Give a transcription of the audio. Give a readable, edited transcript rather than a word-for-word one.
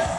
This is